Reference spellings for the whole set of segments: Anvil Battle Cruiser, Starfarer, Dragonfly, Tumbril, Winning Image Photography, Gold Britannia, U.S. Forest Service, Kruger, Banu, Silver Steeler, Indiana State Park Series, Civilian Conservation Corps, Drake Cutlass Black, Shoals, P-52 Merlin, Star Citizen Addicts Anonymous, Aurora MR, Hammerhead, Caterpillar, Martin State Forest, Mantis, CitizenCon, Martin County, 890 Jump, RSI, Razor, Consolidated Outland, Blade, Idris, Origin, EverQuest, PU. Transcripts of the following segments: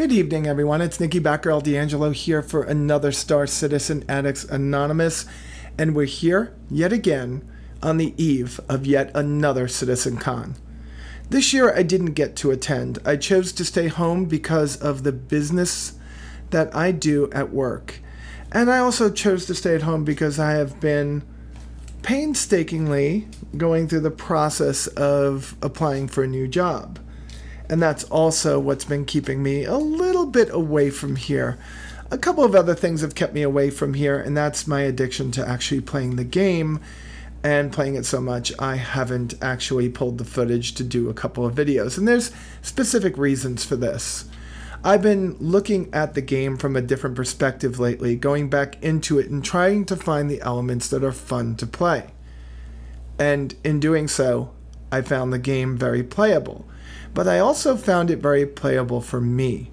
Good evening, everyone. It's Nikki Backer-L D'Angelo here for another Star Citizen Addicts Anonymous, and we're here yet again on the eve of yet another CitizenCon. This year, I didn't get to attend. I chose to stay home because of the business that I do at work. And I also chose to stay at home because I have been painstakingly going through the process of applying for a new job. And that's also what's been keeping me a little bit away from here. A couple of other things have kept me away from here, and that's my addiction to actually playing the game and playing it so much I haven't actually pulled the footage to do a couple of videos. And there's specific reasons for this. I've been looking at the game from a different perspective lately, going back into it and trying to find the elements that are fun to play. And in doing so, I found the game very playable. But I also found it very playable for me,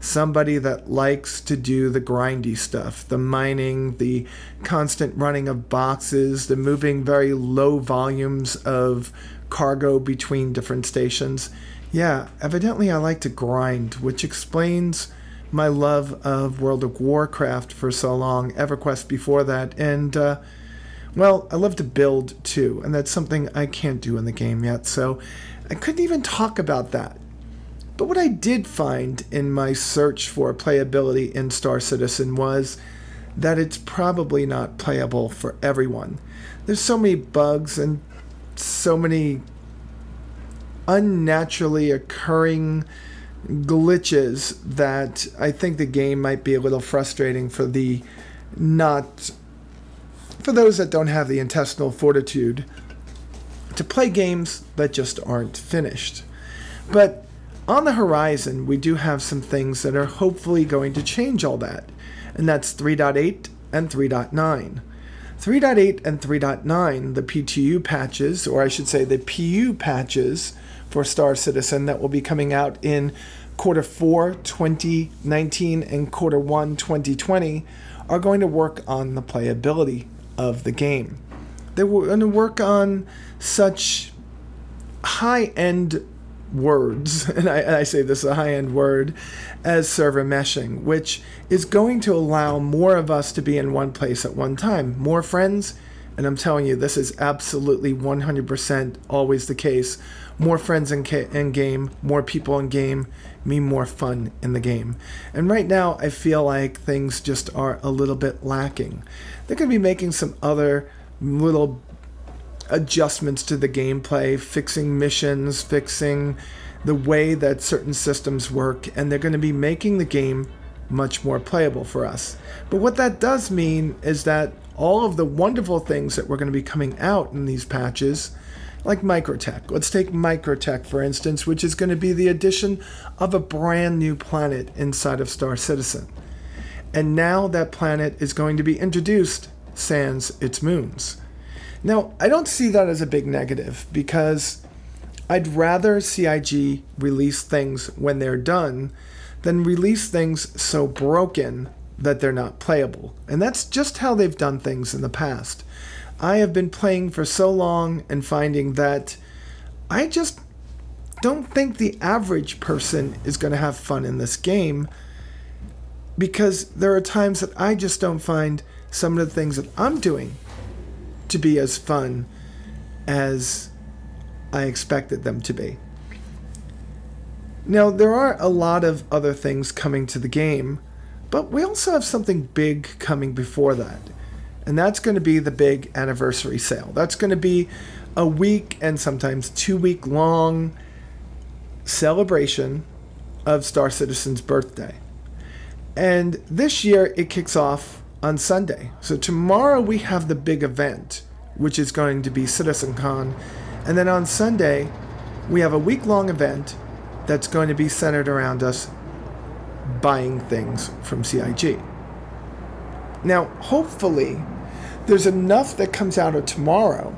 somebody that likes to do the grindy stuff, the mining, the constant running of boxes, the moving very low volumes of cargo between different stations. Yeah, evidently I like to grind, which explains my love of World of Warcraft for so long, EverQuest before that, and, well, I love to build too, and that's something I can't do in the game yet, so I couldn't even talk about that. But what I did find in my search for playability in Star Citizen was that it's probably not playable for everyone. There's so many bugs and so many unnaturally occurring glitches that I think the game might be a little frustrating for those that don't have the intestinal fortitude to play games that just aren't finished. But on the horizon, we do have some things that are hopefully going to change all that, and that's 3.8 and 3.9. 3.8 and 3.9, the PTU patches, or I should say the PU patches for Star Citizen that will be coming out in quarter 4 2019 and quarter 1 2020, are going to work on the playability of the game. They were going to work on such high-end words, and I say this is a high-end word, as server meshing, which is going to allow more of us to be in one place at one time, more friends, and I'm telling you, this is absolutely 100% always the case. More friends in game, more people in game, mean more fun in the game. And right now, I feel like things just are a little bit lacking. They're going to be making some other little adjustments to the gameplay, fixing missions, fixing the way that certain systems work, and they're going to be making the game much more playable for us. But what that does mean is that all of the wonderful things that were going to be coming out in these patches, like Microtech. Let's take Microtech, for instance, which is going to be the addition of a brand new planet inside of Star Citizen. And now that planet is going to be introduced sans its moons. Now, I don't see that as a big negative because I'd rather CIG release things when they're done than release things so broken that they're not playable. And that's just how they've done things in the past. I have been playing for so long and finding that I just don't think the average person is going to have fun in this game because there are times that I just don't find some of the things that I'm doing to be as fun as I expected them to be. Now, there are a lot of other things coming to the game, but we also have something big coming before that, and that's going to be the big anniversary sale. That's going to be a week and sometimes 2 week long celebration of Star Citizen's birthday. And this year it kicks off on Sunday. So tomorrow we have the big event, which is going to be CitizenCon, and then on Sunday we have a week-long event that's going to be centered around us buying things from CIG. Now, hopefully, there's enough that comes out of tomorrow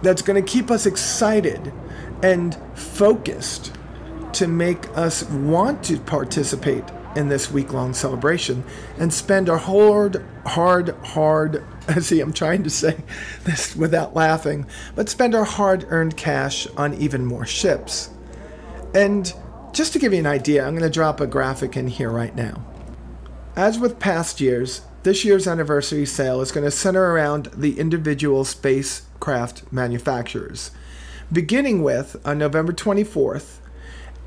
that's going to keep us excited and focused to make us want to participate in this week-long celebration and spend our spend our hard-earned cash on even more ships. And Just to give you an idea, I'm going to drop a graphic in here right now. As with past years, this year's anniversary sale is going to center around the individual spacecraft manufacturers, beginning with, on November 24th,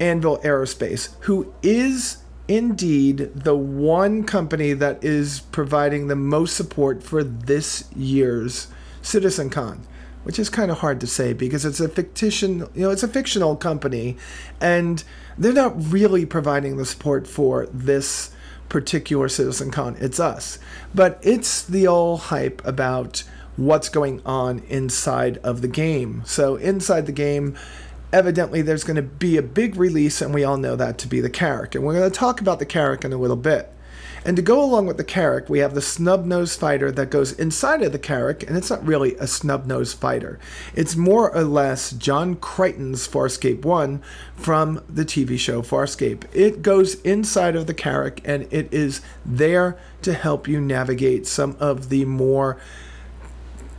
Anvil Aerospace, who is indeed the one company that is providing the most support for this year's CitizenCon, which is kind of hard to say because it's a fictional company, and they're not really providing the support for this particular CitizenCon. It's us. But it's the all hype about what's going on inside of the game. So inside the game, evidently, there's going to be a big release, and we all know that to be the Carrack. And we're going to talk about the Carrack in a little bit. And to go along with the Carrack, we have the snub-nosed fighter that goes inside of the Carrack, and it's not really a snub-nosed fighter. It's more or less John Crichton's Farscape 1 from the TV show Farscape. It goes inside of the Carrack, and it is there to help you navigate some of the more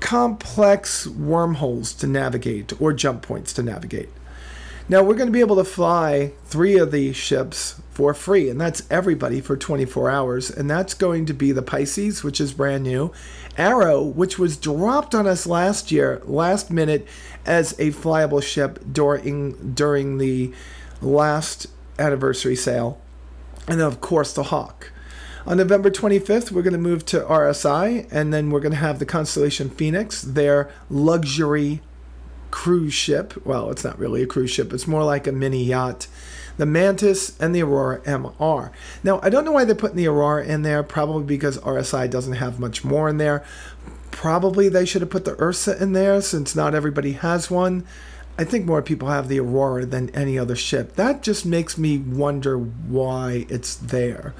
complex wormholes to navigate, or jump points to navigate. Now, we're going to be able to fly 3 of these ships for free, and that's everybody for 24 hours, and that's going to be the Pisces, which is brand new, Arrow, which was dropped on us last year, last minute, as a flyable ship during the last anniversary sale, and then, of course, the Hawk. On November 25th, we're going to move to RSI, and then we're going to have the Constellation Phoenix, their luxury cruise ship. Well, it's not really a cruise ship. It's more like a mini yacht. The Mantis and the Aurora MR. Now, I don't know why they're putting the Aurora in there, probably because RSI doesn't have much more in there. Probably they should have put the Ursa in there since not everybody has one. I think more people have the Aurora than any other ship. That just makes me wonder why it's there.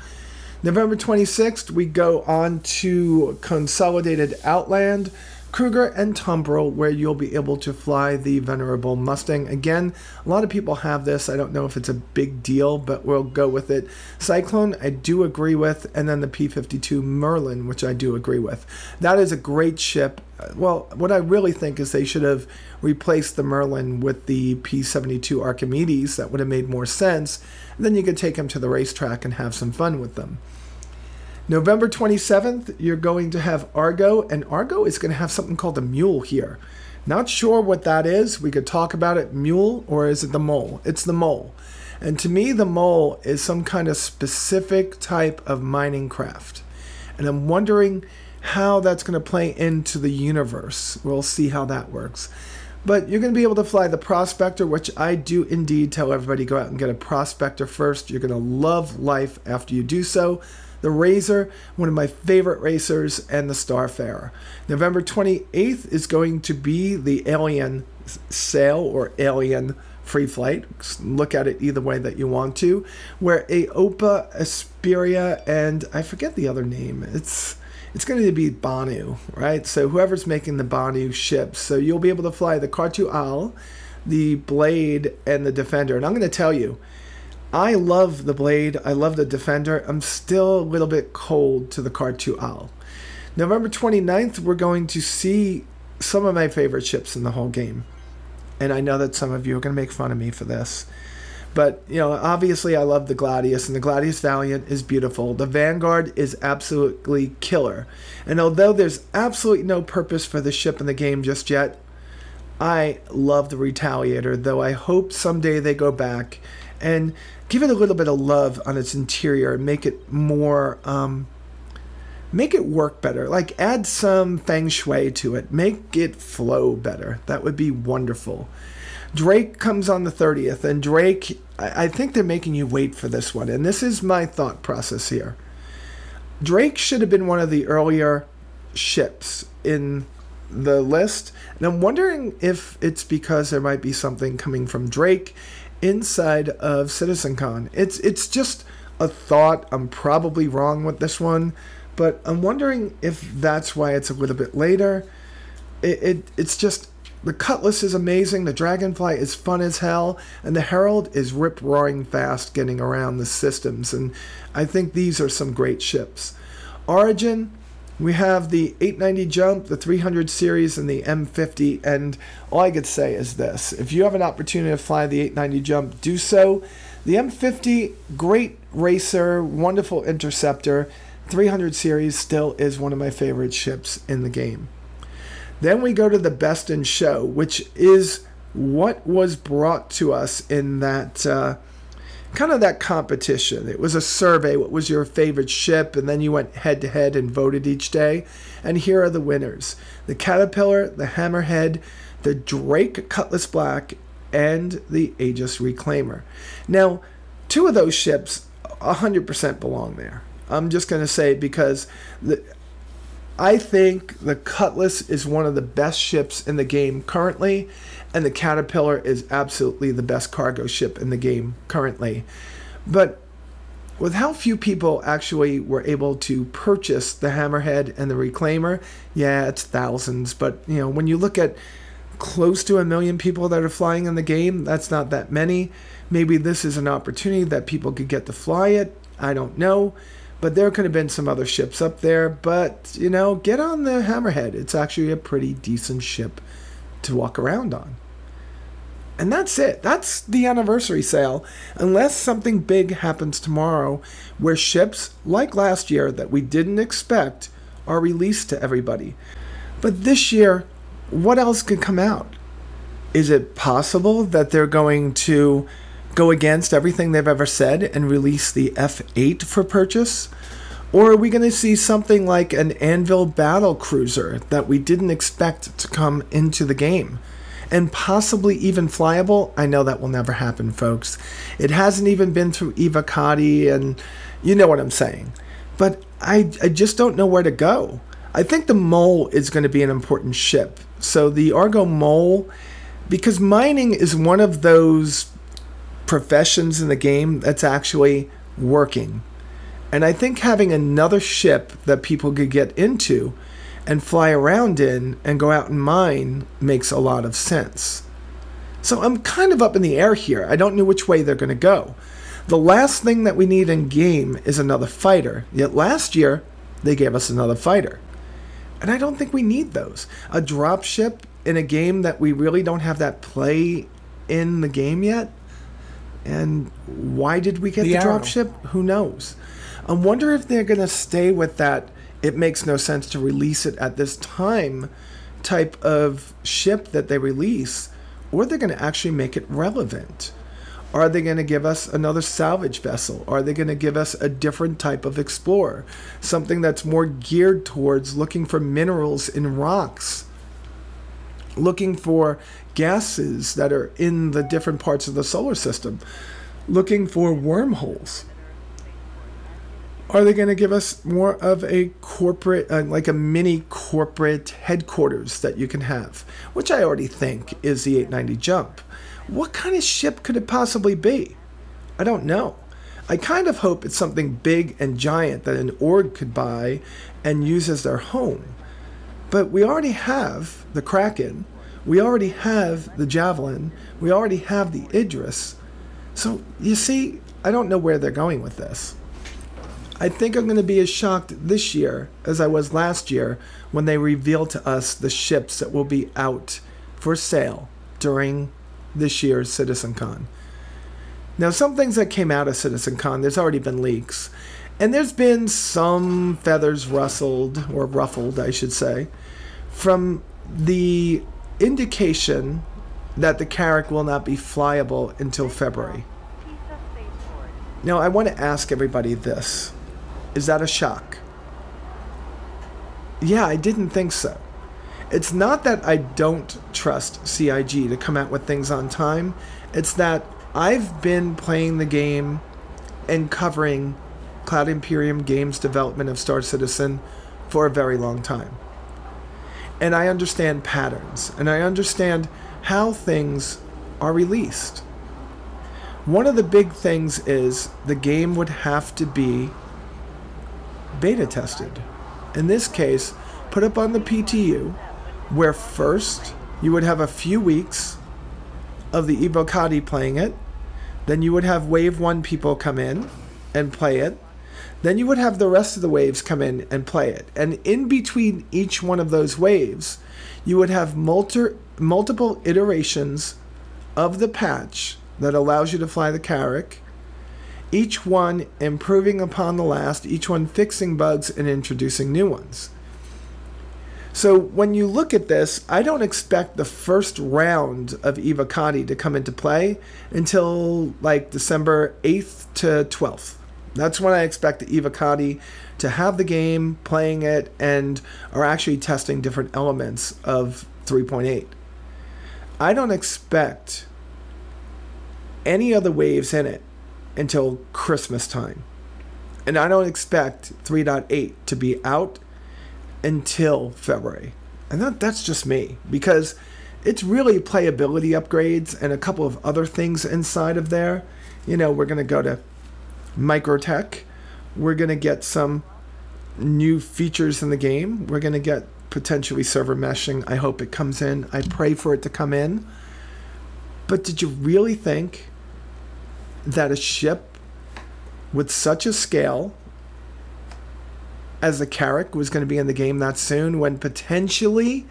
November 26th, we go on to Consolidated Outland, Kruger, and Tumbril, where you'll be able to fly the venerable Mustang. Again, a lot of people have this. I don't know if it's a big deal, but we'll go with it. Cyclone, I do agree with, and then the P-52 Merlin, which I do agree with. That is a great ship. Well, what I really think is they should have replaced the Merlin with the P-72 Archimedes. That would have made more sense. And then you could take them to the racetrack and have some fun with them. November 27th, you're going to have Argo, and Argo is going to have something called the Mule here. Not sure what that is. We could talk about it. Mule, or is it the Mole? It's the Mole. And to me, the Mole is some kind of specific type of mining craft. And I'm wondering how that's going to play into the universe. We'll see how that works. But you're going to be able to fly the Prospector, which I do indeed tell everybody, go out and get a Prospector first. You're going to love life after you do so. The Razor, one of my favorite racers, and the Starfarer. November 28th is going to be the Alien sale, or Alien free flight. Look at it either way that you want to. Where Aopa, Asperia, and I forget the other name. It's going to be Banu, right? So whoever's making the Banu ships. So you'll be able to fly the Cartu-Al, the Blade, and the Defender. And I'm going to tell you, I love the Blade. I love the Defender. I'm still a little bit cold to the Cartu-Al. November 29th, we're going to see some of my favorite ships in the whole game. And I know that some of you are going to make fun of me for this. But, you know, obviously I love the Gladius, and the Gladius Valiant is beautiful. The Vanguard is absolutely killer. And although there's absolutely no purpose for the ship in the game just yet, I love the Retaliator, though I hope someday they go back and give it a little bit of love on its interior and make it more, make it work better. Like, add some feng shui to it. Make it flow better. That would be wonderful. Drake comes on the 30th, and Drake, I think they're making you wait for this one, and this is my thought process here. Drake should have been one of the earlier ships in the list, and I'm wondering if it's because there might be something coming from Drake inside of CitizenCon. It's just a thought. I'm probably wrong with this one, but I'm wondering if that's why it's a little bit later. It's just, the Cutlass is amazing, the Dragonfly is fun as hell, and the Herald is rip-roaring fast getting around the systems, and I think these are some great ships. Origin, we have the 890 Jump, the 300 Series, and the M50, and all I could say is this. If you have an opportunity to fly the 890 Jump, do so. The M50, great racer, wonderful interceptor. 300 Series still is one of my favorite ships in the game. Then we go to the best in show, which is what was brought to us in that kind of that competition. It was a survey, what was your favorite ship, and then you went head to head and voted each day. And here are the winners: the Caterpillar, the Hammerhead, the Drake Cutlass Black, and the Aegis Reclaimer. Now, two of those ships 100% belong there. I'm just going to say, because I think the Cutlass is one of the best ships in the game currently, and the Caterpillar is absolutely the best cargo ship in the game currently. But with how few people actually were able to purchase the Hammerhead and the Reclaimer, yeah, it's thousands, but you know, when you look at close to 1 million people that are flying in the game, that's not that many. Maybe this is an opportunity that people could get to fly it. I don't know. But there could have been some other ships up there. But, you know, get on the Hammerhead. It's actually a pretty decent ship to walk around on. And that's it. That's the anniversary sale. Unless something big happens tomorrow where ships, like last year, that we didn't expect are released to everybody. But this year, what else could come out? Is it possible that they're going to go against everything they've ever said and release the F8 for purchase? Or are we going to see something like an Anvil battle cruiser that we didn't expect to come into the game? And possibly even flyable? I know that will never happen, folks. It hasn't even been through Evocati, and you know what I'm saying. But I just don't know where to go. I think the Mole is going to be an important ship. So the Argo Mole, because mining is one of those professions in the game that's actually working. And I think having another ship that people could get into and fly around in and go out and mine makes a lot of sense. So I'm kind of up in the air here. I don't know which way they're going to go. The last thing that we need in game is another fighter. Yet last year, they gave us another fighter. And I don't think we need those. A dropship in a game that we really don't have that play in the game yet? And why did we get the dropship? Who knows? I wonder if they're going to stay with that it makes no sense to release it at this time type of ship that they release, or they're going to actually make it relevant. Are they going to give us another salvage vessel? Are they going to give us a different type of explorer? Something that's more geared towards looking for minerals in rocks, looking for gases that are in the different parts of the solar system, looking for wormholes. Are they going to give us more of a corporate, like a mini corporate headquarters that you can have, which I already think is the 890 Jump? What kind of ship could it possibly be? I don't know. I kind of hope it's something big and giant that an org could buy and use as their home. But we already have the Kraken, we already have the Javelin, we already have the Idris. So, you see, I don't know where they're going with this. I think I'm going to be as shocked this year as I was last year when they revealed to us the ships that will be out for sale during this year's CitizenCon. Now, some things that came out of CitizenCon, there's already been leaks. And there's been some feathers rustled, or ruffled, I should say, from the indication that the Carrack will not be flyable until February. Now, I want to ask everybody this. Is that a shock? Yeah, I didn't think so. It's not that I don't trust CIG to come out with things on time. It's that I've been playing the game and covering Cloud Imperium Games' development of Star Citizen for a very long time. And I understand patterns, and I understand how things are released. One of the big things is the game would have to be beta tested. In this case, put up on the PTU, where first you would have a few weeks of the EverQuest playing it, then you would have Wave 1 people come in and play it, then you would have the rest of the waves come in and play it. And in between each one of those waves, you would have multiple iterations of the patch that allows you to fly the Carrack each one improving upon the last, each one fixing bugs and introducing new ones. So when you look at this, I don't expect the first round of EvaCati to come into play until like December 8th to 12th. That's when I expect the EvaCati to have the game, playing it, and are actually testing different elements of 3.8. I don't expect any other waves in it until Christmas time. And I don't expect 3.8 to be out until February. And that's just me, because it's really playability upgrades and a couple of other things inside of there. You know, we're going to go to Microtech. We're going to get some new features in the game. We're going to get potentially server meshing. I hope it comes in. I pray for it to come in. But did you really think that a ship with such a scale as the Carrack was going to be in the game that soon, when potentially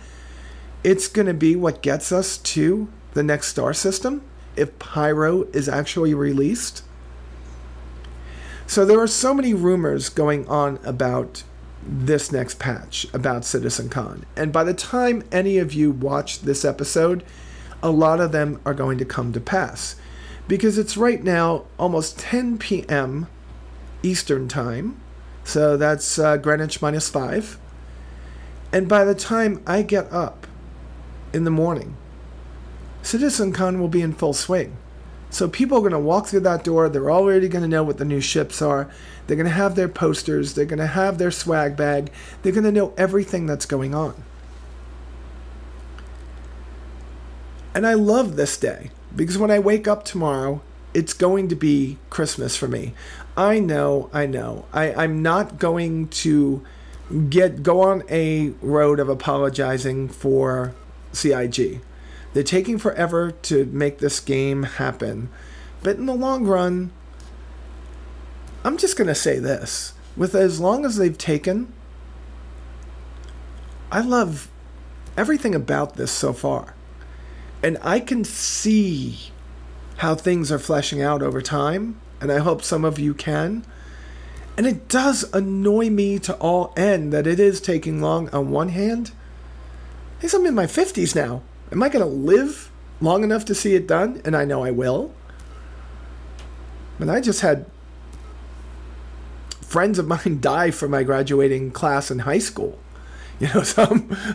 it's going to be what gets us to the next star system if Pyro is actually released? So there are so many rumors going on about this next patch, about CitizenCon. And by the time any of you watch this episode, a lot of them are going to come to pass. Because it's right now almost 10 p.m. Eastern time. So that's Greenwich minus 5. And by the time I get up in the morning, CitizenCon will be in full swing. So people are going to walk through that door. They're already going to know what the new ships are. They're going to have their posters. They're going to have their swag bag. They're going to know everything that's going on. And I love this day, because when I wake up tomorrow, it's going to be Christmas for me. I know. I'm not going to go on a road of apologizing for CIG. They're taking forever to make this game happen. But in the long run, I'm just going to say this. With as long as they've taken, I love everything about this so far. And I can see how things are fleshing out over time. And I hope some of you can. And it does annoy me to all end that it is taking long on one hand. I guess I'm in my 50s now. Am I going to live long enough to see it done? And I know I will. And I just had friends of mine die for my graduating class in high school. You know,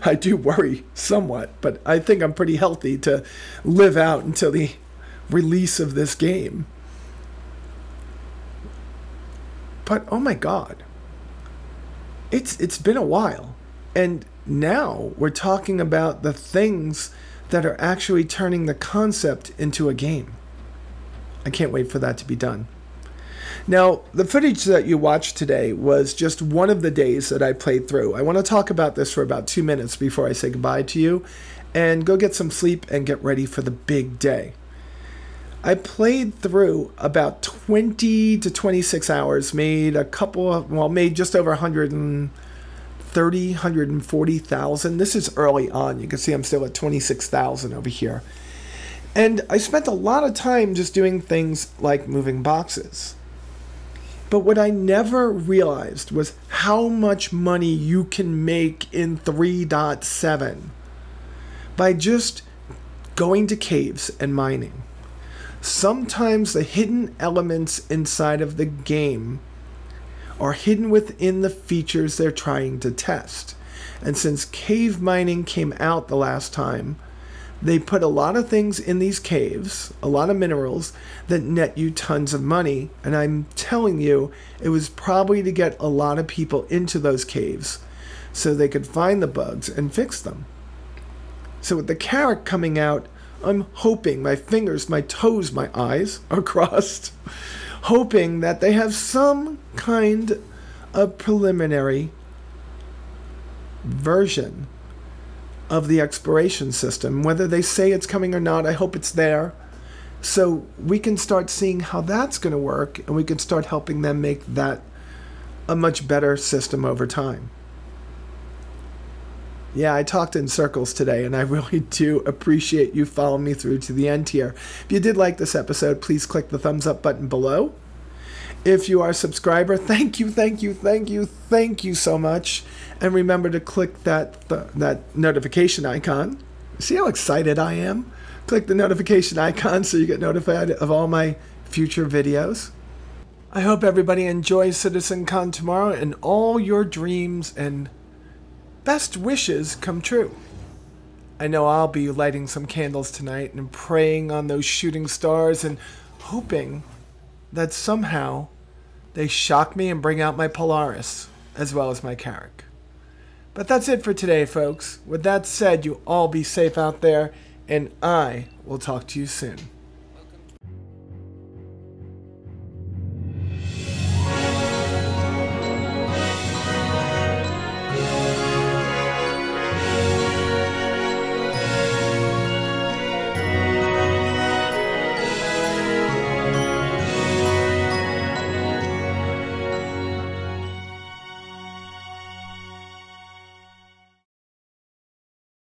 I do worry somewhat, but I think I'm pretty healthy to live out until the release of this game. But, oh my God, it's been a while. And now we're talking about the things that are actually turning the concept into a game. I can't wait for that to be done. Now, the footage that you watched today was just one of the days that I played through. I want to talk about this for about 2 minutes before I say goodbye to you and go get some sleep and get ready for the big day. I played through about 20 to 26 hours, made a couple of, well, made just over 140,000. This is early on. You can see I'm still at 26,000 over here. And I spent a lot of time just doing things like moving boxes. But what I never realized was how much money you can make in 3.7 by just going to caves and mining. Sometimes the hidden elements inside of the game are hidden within the features they're trying to test. And since cave mining came out the last time, they put a lot of things in these caves, a lot of minerals, that net you tons of money. And I'm telling you, it was probably to get a lot of people into those caves so they could find the bugs and fix them. So with the Carrack coming out, I'm hoping my fingers, my toes, my eyes are crossed, hoping that they have some kind of preliminary version of the exploration system. Whether they say it's coming or not, I hope it's there. So we can start seeing how that's going to work, and we can start helping them make that a much better system over time. Yeah, I talked in circles today, and I really do appreciate you following me through to the end here. If you did like this episode, please click the thumbs up button below. If you are a subscriber, thank you so much. And remember to click that notification icon. See how excited I am? Click the notification icon so you get notified of all my future videos. I hope everybody enjoys CitizenCon tomorrow and all your dreams and best wishes come true. I know I'll be lighting some candles tonight and praying on those shooting stars and hoping that somehow they shock me and bring out my Polaris as well as my Carrack. But that's it for today, folks. With that said, you all be safe out there, and I will talk to you soon.